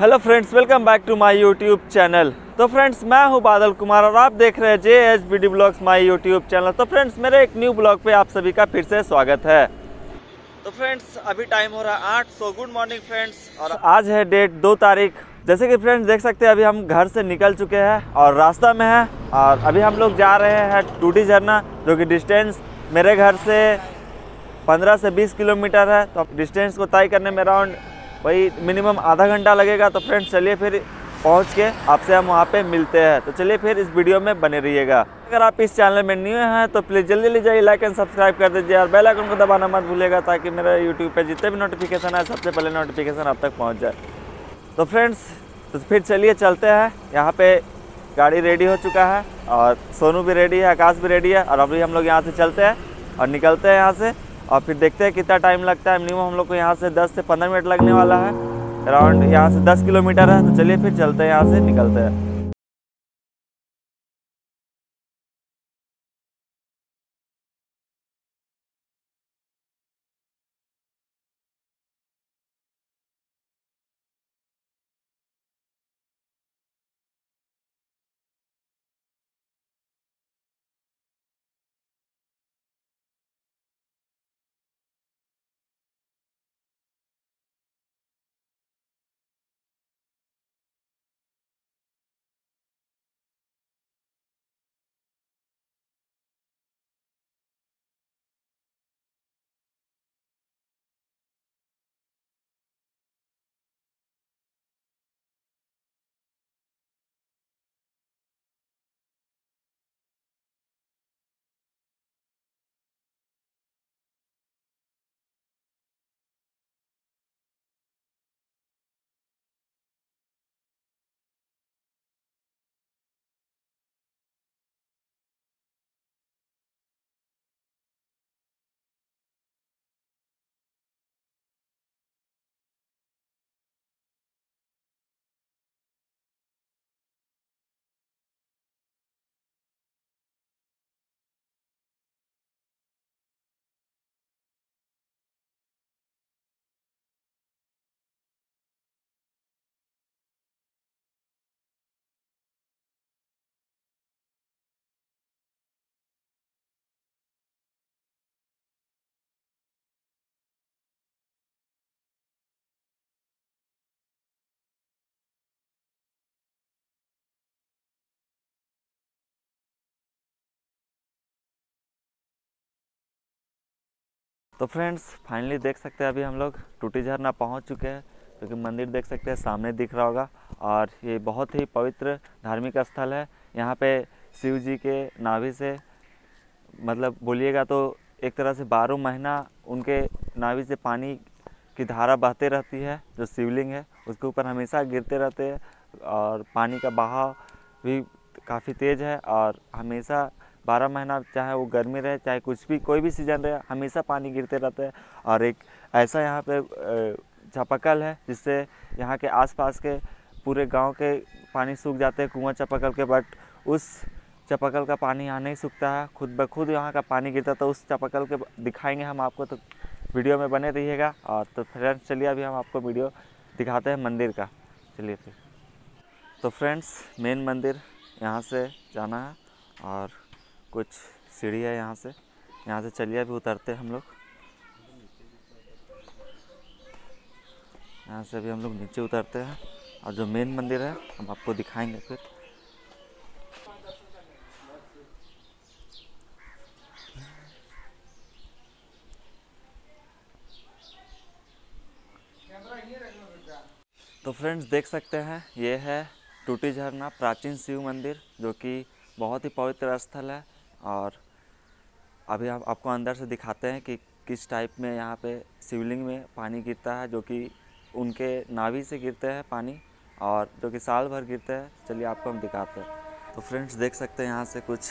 Hello friends, welcome back to my YouTube channel. तो friends, मैं हूं बादल कुमार और आप देख रहे हैं J H B D blogs my YouTube channel. तो फ्रेंड्स, मेरे एक न्यू ब्लॉग पे आप सभी का फिर से स्वागत है। तो फ्रेंड्स, अभी टाइम हो रहा है 8। सो गुड मॉर्निंग फ्रेंड्स, और आज है डेट 2 तारीख। जैसे कि फ्रेंड्स देख सकते हैं, अभी हम घर से निकल चुके हैं और रास्ता में है, और अभी हम लोग जा रहे हैं टूटी झरना, जो कि डिस्टेंस मेरे घर से 15 से 20 किलोमीटर है। तो डिस्टेंस को तय करने में अराउंड वही मिनिमम आधा घंटा लगेगा। तो फ्रेंड्स, चलिए फिर पहुंच के आपसे हम वहाँ पे मिलते हैं। तो चलिए फिर इस वीडियो में बने रहिएगा। अगर आप इस चैनल में न्यू हैं तो प्लीज़ जल्दी ले जाइए, लाइक एंड सब्सक्राइब कर दीजिए और बेल आइकन को दबाना मत भूलिएगा, ताकि मेरा यूट्यूब पे जितने भी नोटिफिकेशन है सबसे पहले नोटिफिकेशन आप तक पहुँच जाए। तो फ्रेंड्स, तो फिर चलिए चलते हैं। यहाँ पर गाड़ी रेडी हो चुका है और सोनू भी रेडी है, आकाश भी रेडी है, और अभी हम लोग यहाँ से चलते हैं और निकलते हैं यहाँ से, और फिर देखते हैं कितना टाइम लगता है। मिनिमम हम लोग को यहाँ से 10 से 15 मिनट लगने वाला है। अराउंड यहाँ से 10 किलोमीटर है। तो चलिए फिर चलते हैं, यहाँ से निकलते हैं। तो फ्रेंड्स, फाइनली देख सकते हैं अभी हम लोग टूटी झरना पहुंच चुके हैं, क्योंकि मंदिर देख सकते हैं सामने दिख रहा होगा। और ये बहुत ही पवित्र धार्मिक स्थल है। यहाँ पे शिव जी के नाभि से, मतलब बोलिएगा तो एक तरह से 12 महीना उनके नाभि से पानी की धारा बहते रहती है। जो शिवलिंग है उसके ऊपर हमेशा गिरते रहते हैं, और पानी का बहाव भी काफ़ी तेज़ है, और हमेशा 12 महीना, चाहे वो गर्मी रहे चाहे कुछ भी, कोई भी सीज़न रहे, हमेशा पानी गिरते रहता है। और एक ऐसा यहाँ पे चापाकल है जिससे यहाँ के आसपास के पूरे गांव के पानी सूख जाते हैं, कुआं चापाकल के। बट उस चापाकल का पानी यहाँ नहीं सूखता है, खुद ब खुद यहाँ का पानी गिरता। तो उस चापाकल के दिखाएंगे हम आपको, तो वीडियो में बने रहिएगा। और तो फ्रेंड्स, चलिए अभी हम आपको वीडियो दिखाते हैं मंदिर का। चलिए फिर। तो फ्रेंड्स, मेन मंदिर यहाँ से जाना है, और कुछ सीढ़ी है यहाँ से। यहाँ से चलिए अभी उतरते हैं हम लोग। यहाँ से अभी हम लोग नीचे उतरते हैं, और जो मेन मंदिर है हम आपको दिखाएंगे फिर। तो फ्रेंड्स, देख सकते हैं ये है टूटी झरना प्राचीन शिव मंदिर, जो कि बहुत ही पवित्र स्थल है। और अभी हम आपको अंदर से दिखाते हैं कि किस टाइप में यहाँ पे शिवलिंग में पानी गिरता है, जो कि उनके नाभि से गिरते हैं पानी, और जो कि साल भर गिरते हैं। चलिए आपको हम दिखाते हैं। तो फ्रेंड्स, देख सकते हैं यहाँ से कुछ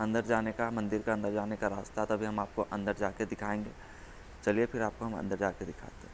अंदर जाने का, मंदिर का अंदर जाने का रास्ता। तभी हम आपको अंदर जाके दिखाएंगे। चलिए फिर आपको हम अंदर जाके दिखाते हैं।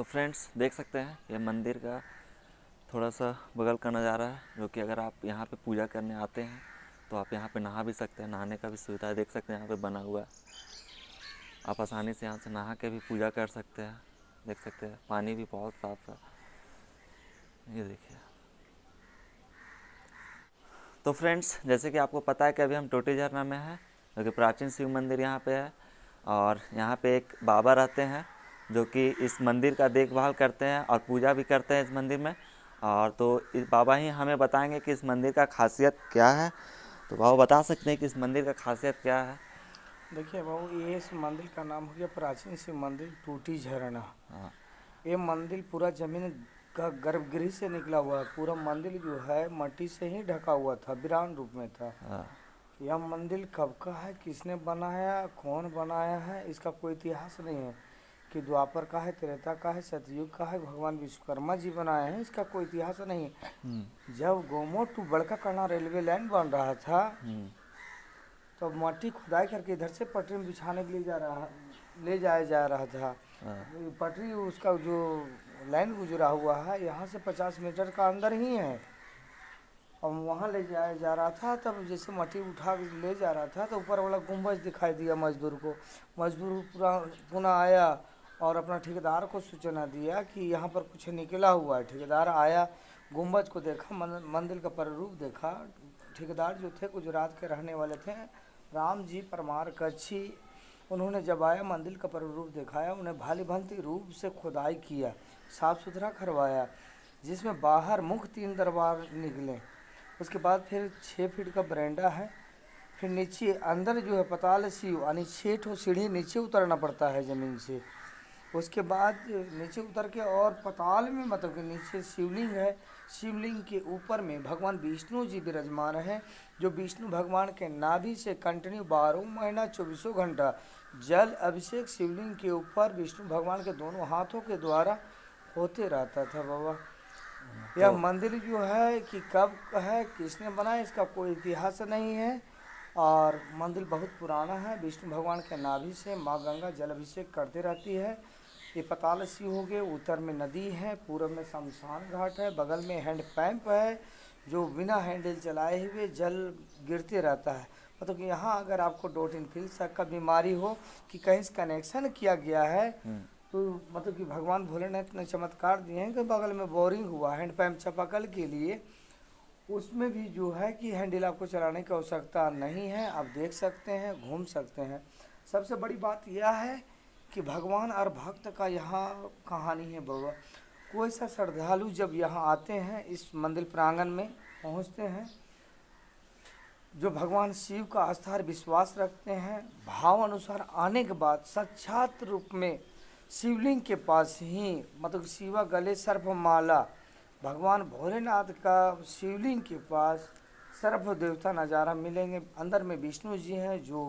तो फ्रेंड्स देख सकते हैं ये मंदिर का थोड़ा सा बगल का नज़ारा है, जो कि अगर आप यहाँ पे पूजा करने आते हैं तो आप यहाँ पे नहा भी सकते हैं। नहाने का भी सुविधा है, देख सकते हैं यहाँ पे बना हुआ है, आप आसानी से यहाँ से नहा के भी पूजा कर सकते हैं। देख सकते हैं पानी भी बहुत साफ है, ये देखिए। तो फ्रेंड्स जैसे कि आपको पता है कि अभी हम टूटी झरना में हैं, जो कि प्राचीन शिव मंदिर यहाँ पे है, और यहाँ पे एक बाबा रहते हैं जो कि इस मंदिर का देखभाल करते हैं और पूजा भी करते हैं इस मंदिर में। और तो इस बाबा ही हमें बताएंगे कि इस मंदिर का खासियत क्या है। तो बाबा बता सकते हैं कि इस मंदिर का खासियत क्या है। देखिए बाबू, ये इस मंदिर का नाम हो गया प्राचीन शिव मंदिर टूटी झरना। ये मंदिर पूरा जमीन का गर्भगृह से निकला हुआ है, पूरा मंदिर जो है मट्टी से ही ढका हुआ था, वीरान रूप में था। यह मंदिर कब का है, किसने बनाया, कौन बनाया है, इसका कोई इतिहास नहीं है कि द्वापर का है, त्रेता का है, सतयुग का है, भगवान विश्वकर्मा जी बनाए हैं, इसका कोई इतिहास नहीं है। जब गोमोटू बड़का कठना रेलवे लाइन बन रहा था तो मट्टी खुदाई करके इधर से पटरी में बिछाने के लिए ले जाया जा रहा था। पटरी उसका जो लाइन गुजरा हुआ है यहाँ से 50 मीटर का अंदर ही है, और वहाँ ले जाया जा रहा था। तब जैसे मट्टी उठा के ले जा रहा था तो ऊपर वाला गुंबज दिखाई दिया मजदूर को। मजदूर पुनः आया और अपना ठेकेदार को सूचना दिया कि यहाँ पर कुछ निकला हुआ है। ठेकेदार आया, गुंबज को देखा, मंदिर का प्रारूप देखा। ठेकेदार जो थे गुजरात के रहने वाले थे, राम जी परमार कच्छी। उन्होंने जब आया मंदिर का प्रारूप दिखाया, उन्हें भाली भांति रूप से खुदाई किया, साफ सुथरा करवाया, जिसमें बाहर मुख्य 3 दरबार निकले। उसके बाद फिर 6 फीट का बरेंडा है, फिर नीचे अंदर जो है पताल शिव यानी 6 ठो सीढ़ी नीचे उतरना पड़ता है ज़मीन से। उसके बाद नीचे उतर के और पताल में मतलब कि नीचे शिवलिंग है, शिवलिंग के ऊपर में भगवान विष्णु जी विराजमान हैं, जो विष्णु भगवान के नाभि से कंटिन्यू 12 महीना 24 घंटा जल अभिषेक शिवलिंग के ऊपर विष्णु भगवान के दोनों हाथों के द्वारा होते रहता था। बाबा तो यह मंदिर जो है कि कब है, किसने बनाया, इसका कोई इतिहास नहीं है, और मंदिर बहुत पुराना है। विष्णु भगवान के नाभि से माँ गंगा जल अभिषेक करती रहती है। ये पताल शिव हो गए, उत्तर में नदी है, पूर्व में शमशान घाट है, बगल में हैंड पंप है जो बिना हैंडल चलाए हुए जल गिरते रहता है। मतलब कि यहाँ अगर आपको डॉट इनफिल्स का बीमारी हो कि कहीं से कनेक्शन किया गया है तो मतलब कि भगवान भोलेनाथ ने चमत्कार दिए हैं कि बगल में बोरिंग हुआ हैंड पंप चापाकल के लिए, उसमें भी जो है कि हैंडल आपको चलाने की आवश्यकता नहीं है, आप देख सकते हैं, घूम सकते हैं। सबसे बड़ी बात यह है कि भगवान और भक्त का यहाँ कहानी है बाबा। कोई सा श्रद्धालु जब यहाँ आते हैं इस मंदिर प्रांगण में पहुँचते हैं, जो भगवान शिव का आस्था और विश्वास रखते हैं, भाव अनुसार आने के बाद साक्षात रूप में शिवलिंग के पास ही मतलब शिवा गले सर्पमाला, भगवान भोलेनाथ का शिवलिंग के पास सर्व देवता नज़ारा मिलेंगे। अंदर में विष्णु जी हैं जो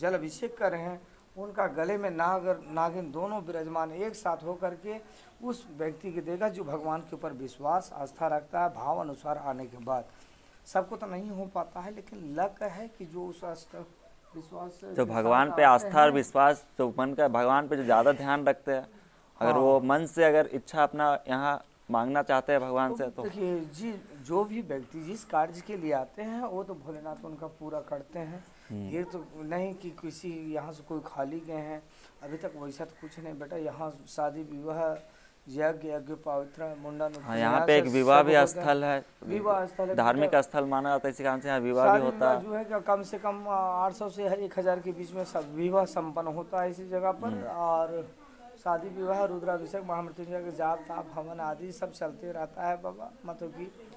जल अभिषेक कर रहे हैं, उनका गले में नाग और नागिन दोनों विराजमान एक साथ होकर के उस व्यक्ति के देगा जो भगवान के ऊपर विश्वास आस्था रखता है। भाव अनुसार आने के बाद सबको तो नहीं हो पाता है, लेकिन लक है कि जो उस आस्था विश्वास जो भगवान पे आस्था और विश्वास जो मन का भगवान पे जो ज़्यादा ध्यान रखते हैं, अगर वो मन से अगर इच्छा अपना यहाँ मांगना चाहते हैं भगवान से तो देखिए जी, जो भी व्यक्ति जिस कार्य के लिए आते हैं वो तो भोलेनाथ उनका पूरा करते हैं। ये तो नहीं कि किसी यहाँ से कोई खाली गए हैं, अभी तक वैसा तो कुछ नहीं बेटा। यहाँ शादी विवाह यज्ञ पवित्र मुंडन, यहाँ पे एक विवाह भी स्थल है, विवाह स्थल धार्मिक स्थल माना जाता है, इसी कारण से यहाँ विवाह भी होता है। जो है कम से कम 800 से 1000 के बीच में सब विवाह संपन्न होता है इसी जगह पर, और शादी विवाह रुद्राभिषेक महामृत्युंजय के जाप ताप हवन आदि सब चलते रहता है बाबा। मतलब कि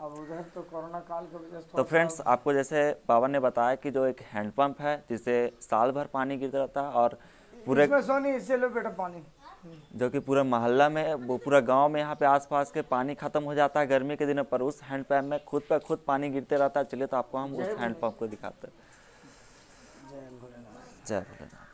अब उधर तो कोरोना काल की वजह से। तो फ्रेंड्स आपको जैसे बाबा ने बताया कि जो एक हैंडपम्प है जिसे साल भर पानी गिरता रहता है, और पूरे इससे लो बेटा पानी जो कि पूरा मोहल्ला में वो पूरा गांव में यहाँ पे आसपास के पानी खत्म हो जाता है गर्मी के दिनों पर, उस हैंडपम्प में खुद पर खुद पानी गिरते रहता है। चलिए तो आपको हम उस हैंडपम्प को दिखाते हैं। जय भोलेनाथ, जय भोलेनाथ।